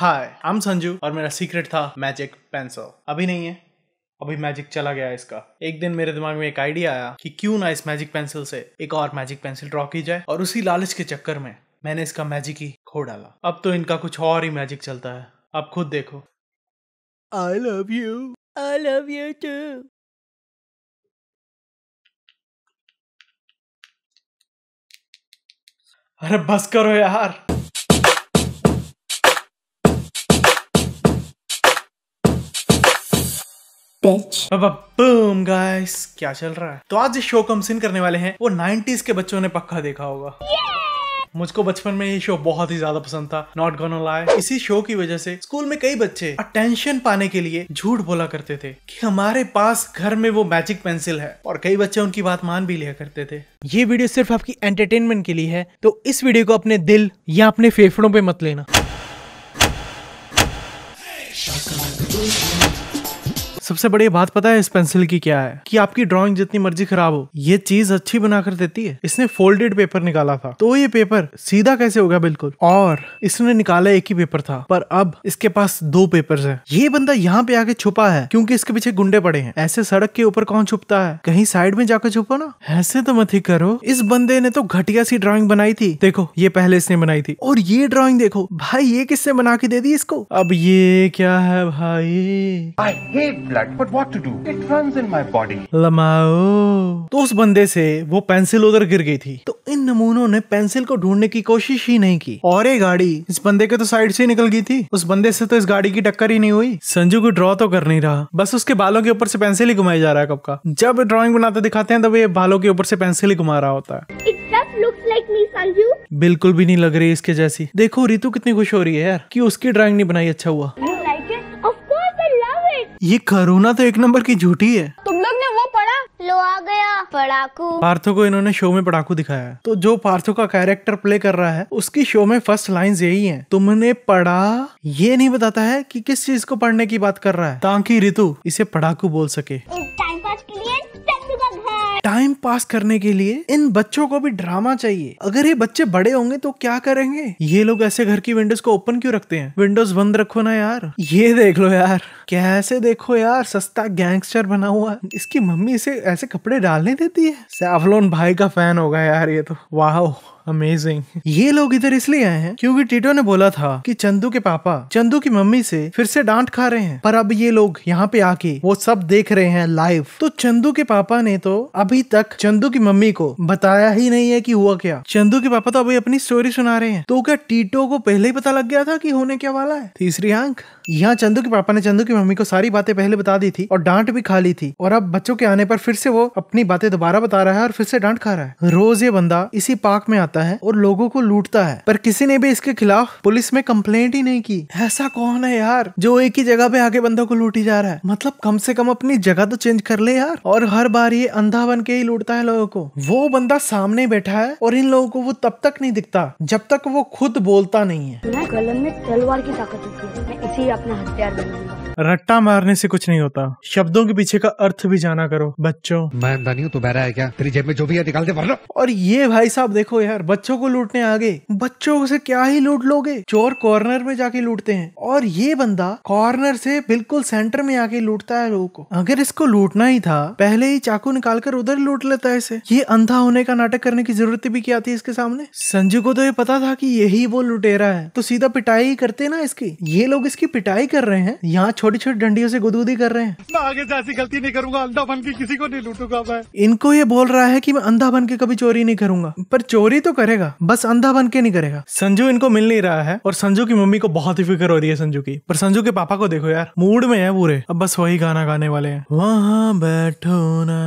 Hi I am Sanju और मेरा secret था मैजिक पेंसिल। अभी नहीं है, अभी मैजिक चला गया इसका। एक दिन मेरे दिमाग में एक आइडिया आया कि क्यों ना इस मैजिक पेंसिल से एक और मैजिक पेंसिल ड्रॉ की जाए, और उसी लालच के चक्कर में मैंने इसका मैजिक ही खो डाला। अब तो इनका कुछ और ही मैजिक चलता है, आप खुद देखो। I love you too. अरे बस करो यार। बूम गाइस, क्या चल रहा है? तो आज जो शो कम सीन करने वाले हैं वो 90s के बच्चों ने पक्का देखा होगा। मुझको बचपन में ये शो बहुत ही ज्यादा पसंद था, नॉट गोना लाई। इसी शो की वजह से स्कूल में कई बच्चे अटेंशन पाने के लिए झूठ बोला करते थे कि हमारे पास घर में वो मैजिक पेंसिल है, और कई बच्चे उनकी बात मान भी लिया करते थे। ये वीडियो सिर्फ आपकी एंटरटेनमेंट के लिए है, तो इस वीडियो को अपने दिल या अपने फेफड़ों पे मत लेना। सबसे बड़ी बात पता है इस पेंसिल की क्या है कि आपकी ड्राइंग जितनी मर्जी खराब हो, ये चीज अच्छी बनाकर देती है। इसने फोल्डेड पेपर निकाला था, तो ये पेपर सीधा कैसे होगा? बिल्कुल। और इसने निकाला एक ही पेपर था, पर अब इसके पास दो पेपर्स हैं। ये बंदा यहाँ पे आके छुपा है क्योंकि इसके पीछे गुंडे पड़े हैं। ऐसे सड़क के ऊपर कौन छुपता है? कहीं साइड में जाकर छुपो ना, ऐसे तो मत ही करो। इस बंदे ने तो घटिया सी ड्रॉइंग बनाई थी। देखो ये पहले इसने बनाई थी, और ये ड्रॉइंग देखो भाई, ये किसने बना के दे दी इसको? अब ये क्या है भाई? But what to do? It runs in my body. लमाओ। तो उस बंदे से वो पेंसिल उधर गिर गई थी, तो इन नमूनों ने पेंसिल को ढूंढने की कोशिश ही नहीं की। और ये गाड़ी इस बंदे के तो साइड से ही निकल गई थी, उस बंदे से तो इस गाड़ी की टक्कर ही नहीं हुई। संजू को ड्रॉ तो कर नहीं रहा, बस उसके बालों के ऊपर से पेंसिल ही घुमाई जा रहा है। कब का जब ड्रॉइंग बनाते दिखाते हैं तब ये बालों के ऊपर से पेंसिल ही घुमा रहा होता है। It just looks like me, Sanju. बिल्कुल भी नहीं लग रही इसके जैसी। देखो रितु कितनी खुश हो रही है यार कि उसकी ड्रॉइंग नहीं बनाई। अच्छा हुआ। ये करोना तो एक नंबर की झूठी है। तुम लोग ने वो पढ़ा? लो आ गया पड़ाकू। पार्थो को इन्होंने शो में पड़ाकू दिखाया है, तो जो पार्थो का कैरेक्टर प्ले कर रहा है उसकी शो में फर्स्ट लाइंस यही हैं। तुमने पढ़ा, ये नहीं बताता है कि किस चीज को पढ़ने की बात कर रहा है, ताकि रितु इसे पड़ाकू बोल सके। टाइम पास करने के लिए इन बच्चों को भी ड्रामा चाहिए। अगर ये बच्चे बड़े होंगे तो क्या करेंगे? ये लोग ऐसे घर की विंडोज को ओपन क्यों रखते हैं? विंडोज बंद रखो ना यार। ये देख लो यार, कैसे देखो यार, सस्ता गैंगस्टर बना हुआ। इसकी मम्मी इसे ऐसे कपड़े डालने देती है। सैफलोन भाई का फैन होगा यार ये तो। वाह अमेजिंग। ये लोग इधर इसलिए आए हैं क्योंकि टीटो ने बोला था कि चंदू के पापा चंदू की मम्मी से फिर से डांट खा रहे हैं, पर अब ये लोग यहाँ पे आके वो सब देख रहे हैं लाइव। तो चंदू के पापा ने तो अभी तक चंदू की मम्मी को बताया ही नहीं है कि हुआ क्या। चंदू के पापा तो अभी अपनी स्टोरी सुना रहे हैं। तो क्या टीटो को पहले ही पता लग गया था कि होने क्या वाला है? तीसरी आंख। यहाँ चंदू के पापा ने चंदू की मम्मी को सारी बातें पहले बता दी थी और डांट भी खा ली थी, और अब बच्चों के आने पर फिर से वो अपनी बातें दोबारा बता रहा है और फिर से डांट खा रहा है। रोज ये बंदा इसी पार्क में आता है और लोगों को लूटता है, पर किसी ने भी इसके खिलाफ पुलिस में कंप्लेंट ही नहीं की। ऐसा कौन है यार जो एक ही जगह पे आके बंदों को लूटी जा रहा है? मतलब कम से कम अपनी जगह तो चेंज कर ले यार। और हर बार ये अंधा बन के ही लूटता है लोगों को। वो बंदा सामने बैठा है और इन लोगों को वो तब तक नहीं दिखता जब तक वो खुद बोलता नहीं है। कलम में तलवार की ताकत होती है, इसी अपना हथियार बनाऊंगा। रट्टा मारने से कुछ नहीं होता, शब्दों के पीछे का अर्थ भी जाना करो बच्चों। मैं अंधा नहीं हूँ, तू बहरा है क्या? तेरी जेब में जो भी है निकाल दे वरना। और ये भाई साहब देखो यार, बच्चों को लूटने आ गए। बच्चों से क्या ही लूट लोगे? चोर कॉर्नर में जाके लूटते हैं, और ये बंदा कॉर्नर से बिल्कुल सेंटर में आके लूटता है लोगों को। अगर इसको लूटना ही था पहले ही चाकू निकाल कर उधर लूट लेता है इसे। ये अंधा होने का नाटक करने की जरूरत भी क्या थी इसके सामने? संजू को तो ये पता था कि यही वो लुटेरा है, तो सीधा पिटाई ही करते ना इसकी। ये लोग इसकी पिटाई कर रहे हैं, यहाँ छोटी छोटी डंडियों से गुदगुदी कर रहे हैं। मैं आगे जैसी गलती नहीं करूंगा, अंधा बन के किसी को नहीं लूटूंगा मैं। इनको ये बोल रहा है कि मैं अंधा बन के कभी चोरी नहीं करूंगा, पर चोरी तो करेगा, बस अंधा बन के नहीं करेगा। संजू इनको मिल नहीं रहा है, और संजू की मम्मी को बहुत ही फिक्र हो रही है संजू की। पर संजू के पापा को देखो यार, मूड में है पूरे, अब बस वही गाना गाने वाले है। वहाँ बैठो ना,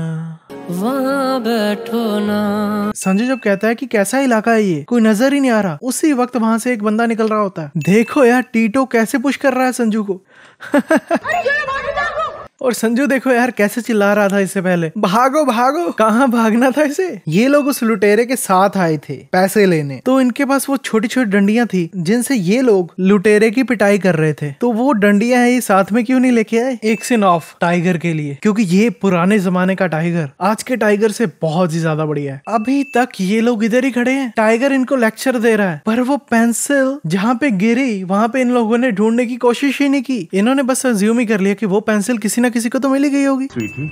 वहाँ बैठो ना। संजू जब कहता है कि कैसा इलाका है ये, कोई नजर ही नहीं आ रहा, उसी वक्त वहाँ से एक बंदा निकल रहा होता है। देखो यार टीटो कैसे पुश कर रहा है संजू को। और संजू देखो यार कैसे चिल्ला रहा था इससे पहले, भागो भागो। कहाँ भागना था इसे। ये लोग उस लुटेरे के साथ आए थे पैसे लेने, तो इनके पास वो छोटी छोटी डंडियां थी जिनसे ये लोग लुटेरे की पिटाई कर रहे थे। तो वो डंडियां है ये साथ में क्यों नहीं लेके आए, एक सिन ऑफ टाइगर के लिए, क्योंकि ये पुराने जमाने का टाइगर आज के टाइगर से बहुत ही ज्यादा बढ़िया है। अभी तक ये लोग इधर ही खड़े हैं, टाइगर इनको लेक्चर दे रहा है, पर वो पेंसिल जहाँ पे गिरी वहाँ पे इन लोगों ने ढूंढने की कोशिश ही नहीं की। इन्होंने बस अज्यूम ही कर लिया कि वो पेंसिल किसी ना किसी को तो मिल ही गई होगी।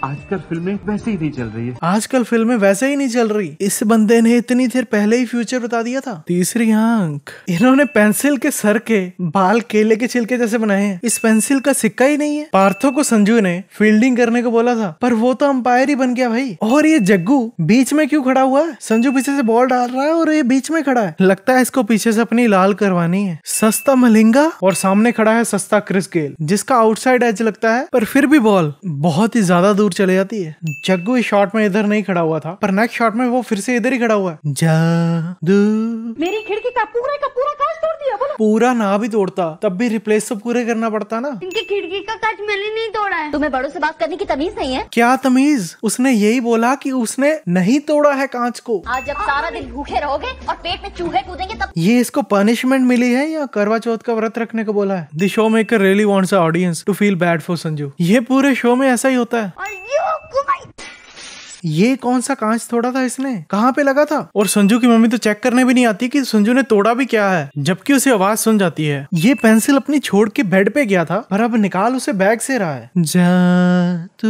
आजकल फिल्में वैसे ही नहीं चल रही है, आजकल फिल्में वैसे ही नहीं चल रही। इस बंदे ने इतनी देर पहले ही फ्यूचर बता दिया था। तीसरी आंख, इन्होंने पेंसिल के सर के बाल केले के छिलके जैसे बनाए हैं। इस पेंसिल का सिक्का ही नहीं है। पार्थो को संजू ने फील्डिंग करने को बोला था, पर वो तो अंपायर ही बन गया भाई। और ये जग्गू बीच में क्यों खड़ा हुआ है। संजू पीछे से बॉल डाल रहा है और ये बीच में खड़ा है, लगता है इसको पीछे से अपनी लाल करवानी है। सस्ता मलिंगा और सामने खड़ा है सस्ता क्रिस गेल, जिसका आउटसाइड एज लगता है, पर फिर भी बॉल बहुत ही ज्यादा दूर चले जाती है। जग्गू इस शॉट में इधर नहीं खड़ा हुआ था, पर नेक्स्ट शॉट में वो फिर से इधर ही खड़ा हुआ है। जादू मेरी खिड़की का पूरा कांच तोड़ दिया। पूरा ना भी तोड़ता तब भी रिप्लेस तो पूरे करना पड़ता ना। इनकी खिड़की का कांच मैंने नहीं तोड़ा है। तुम्हें बड़ों से बात करने की तमीज नहीं है क्या? तमीज, उसने यही बोला कि उसने नहीं तोड़ा है कांच को। आज जब सारा दिन भूखे रहोगे और पेट में चूहे कूदेंगे तब। ये इसको पनिशमेंट मिली है या करवा चौथ का व्रत रखने को बोला है। The show maker really wants a audience to feel bad for Sanju. ये पूरे शो में ऐसा ही होता है। ये कौन सा कांच तोड़ा था इसने, कहाँ पे लगा था। और संजू की मम्मी तो चेक करने भी नहीं आती कि संजू ने तोड़ा भी क्या है, जबकि उसे आवाज सुन जाती है। ये पेंसिल अपनी छोड़ के बेड पे गया था, पर अब निकाल उसे बैग से रहा है। जादू,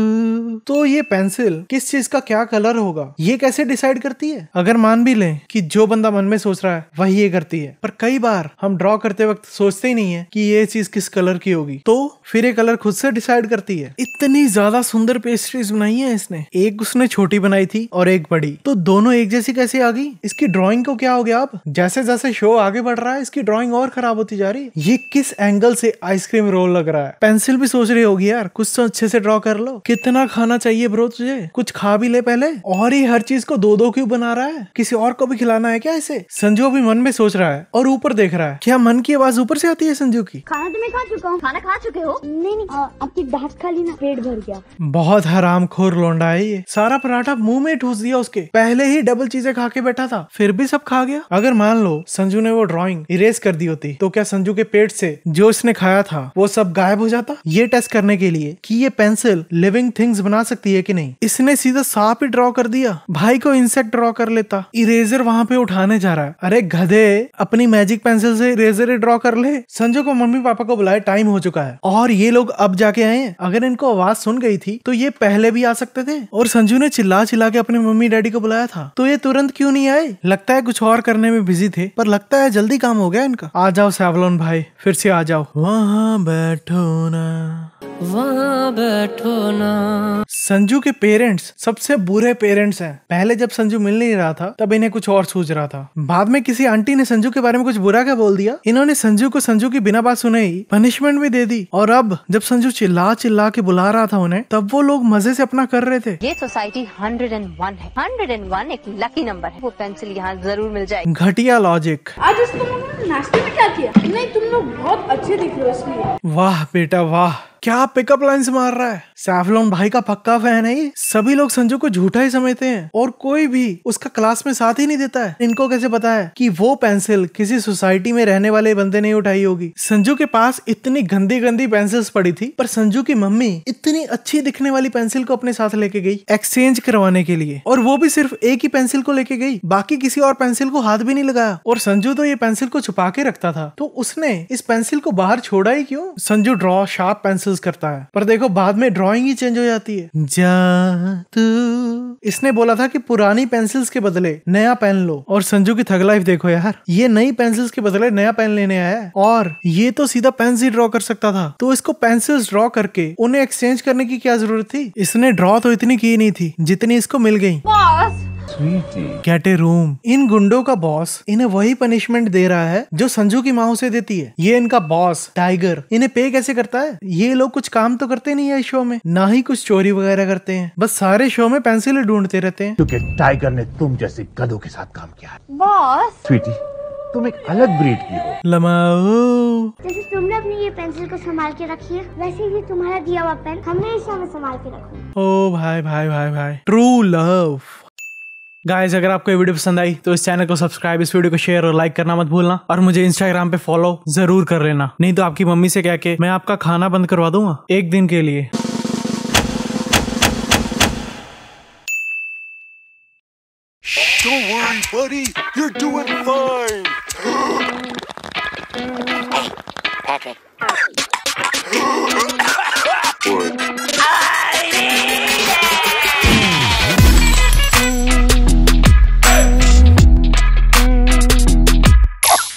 तो ये पेंसिल किस चीज का क्या कलर होगा ये कैसे डिसाइड करती है। अगर मान भी लें कि जो बंदा मन में सोच रहा है वही ये करती है, पर कई बार हम ड्रॉ करते वक्त सोचते ही नहीं है कि ये चीज किस कलर की होगी, तो फिर ये कलर खुद से डिसाइड करती है। इतनी ज्यादा सुंदर पेस्ट्रीज बनाई है इसने, एक उसने छोटी बनाई थी और एक बड़ी, तो दोनों एक जैसी कैसे आ गई। इसकी ड्राइंग को क्या हो गया। अब जैसे जैसे शो आगे बढ़ रहा है इसकी ड्राइंग और खराब होती जा रही है। ये किस एंगल से आइसक्रीम रोल लग रहा है। पेंसिल भी सोच रही होगी यार कुछ तो अच्छे से ड्रॉ कर लो, कितना खाना चाहिए ब्रो तुझे, कुछ खा भी ले पहले। और ये हर चीज को दो दो क्यों बना रहा है, किसी और को भी खिलाना है क्या इसे। संजू भी मन में सोच रहा है और ऊपर देख रहा है। क्या मन की आवाज ऊपर से आती है संजू की। खाना तो मैं खा चुका हूँ। खाना खा चुके हो? नहीं आपकी दांत खाली ना, पेट भर गया। बहुत हरामखोर लौंडा है ये, सारा पराठा मुंह में ठूस दिया उसके। पहले ही डबल चीजें खा के बैठा था फिर भी सब खा गया। अगर मान लो संजू ने वो ड्राइंग इरेज कर दी होती तो क्या संजू के पेट से जो इसने खाया था वो सब गायब हो जाता। ये टेस्ट करने के लिए कि ये पेंसिल लिविंग थिंग्स बना सकती है कि नहीं, इसने सीधा सांप ही ड्रॉ कर दिया। भाई को इंसेक्ट ड्रॉ कर लेता। इरेजर वहाँ पे उठाने जा रहा है। अरे गधे, अपनी मैजिक पेंसिल से इरेजर ही ड्रॉ कर ले। संजू को मम्मी पापा को बुलाए, टाइम हो चुका है और ये लोग अब जाके आए हैं। अगर इनको आवाज सुन गई थी तो ये पहले भी आ सकते थे। और संजू ने चिल्ला चिल्ला के अपने मम्मी डैडी को बुलाया था, तो ये तुरंत क्यों नहीं आए। लगता है कुछ और करने में बिजी थे, पर लगता है जल्दी काम हो गया इनका। आ जाओ सैवलोन भाई, फिर से आ जाओ। वहाँ बैठो ना, वहाँ बैठो ना। संजू के पेरेंट्स सबसे बुरे पेरेंट्स हैं। पहले जब संजू मिल नहीं रहा था तब इन्हें कुछ और सूझ रहा था, बाद में किसी आंटी ने संजू के बारे में कुछ बुरा क्या बोल दिया। इन्होंने संजू को संजू की बिना बात सुने ही पनिशमेंट भी दे दी। और अब जब संजू चिल्ला चिल्ला के बुला रहा था उन्हें, तब वो लोग मजे से अपना कर रहे थे। ये सोसाइटी 101 है, 101 एक लकी नंबर है। वो पेंसिल यहाँ जरूर मिल जाएगी। घटिया लॉजिक। आज तुम लोगों ने नाश्ते में क्या किया? नहीं तुम लोग बहुत अच्छे दिख रहे हो इसलिए। वाह बेटा वाह, क्या पिकअप लाइंस मार रहा है। सैफलोन भाई का पक्का फैन है ये। सभी लोग संजू को झूठा ही समझते हैं और कोई भी उसका क्लास में साथ ही नहीं देता है। इनको कैसे पता है कि वो पेंसिल किसी सोसाइटी में रहने वाले बंदे ने उठाई होगी। संजू के पास इतनी गंदी गंदी पेंसिल्स पड़ी थी, पर संजू की मम्मी इतनी अच्छी दिखने वाली पेंसिल को अपने साथ लेके गई एक्सचेंज करवाने के लिए, और वो भी सिर्फ एक ही पेंसिल को लेके गई, बाकी किसी और पेंसिल को हाथ भी नहीं लगाया। और संजू तो ये पेंसिल को छुपा के रखता था, तो उसने इस पेंसिल को बाहर छोड़ा ही क्यों। संजू ड्रॉ शार्प पेंसिल करता है, पर देखो बाद में ड्राइंग ही चेंज हो जाती है। जादू, इसने बोला था कि पुरानी पेंसिल्स के बदले नया पेन लो। और संजू की थग लाइफ देखो यार, ये नई पेंसिल्स के बदले नया पेन लेने आया है। और ये तो सीधा पेन से ड्रॉ कर सकता था, तो इसको पेंसिल्स ड्रॉ करके उन्हें एक्सचेंज करने की क्या जरूरत थी। इसने ड्रॉ तो इतनी की नहीं थी जितनी इसको मिल गई। गेट ए रूम। इन गुंडों का बॉस इन्हें वही पनिशमेंट दे रहा है जो संजू की माँ उसे देती है। ये इनका बॉस टाइगर इन्हें पे कैसे करता है। ये लोग कुछ काम तो करते नहीं है इस शो में, ना ही कुछ चोरी वगैरह करते हैं, बस सारे शो में पेंसिल ढूंढते रहते हैं। क्योंकि टाइगर ने तुम जैसे गधों के साथ काम किया है। बॉस स्वीटी तुम एक अलग ब्रीड की हो। लमाओ, जैसे तुमने अपनी ये पेंसिल को संभाल के रखी है, वैसे ही तुम्हारा दिया हुआ पेन हमेशा मैं संभाल के रखूं। ओ भाई भाई भाई भाई, ट्रू लव। गाइस, अगर आपको ये वीडियो पसंद आई तो इस चैनल को सब्सक्राइब, इस वीडियो को शेयर और लाइक करना मत भूलना, और मुझे इंस्टाग्राम पे फॉलो जरूर कर लेना। नहीं तो आपकी मम्मी से कह के मैं आपका खाना बंद करवा दूंगा एक दिन के लिए। Don't worry, buddy. You're doing fine. Hey, Patrick.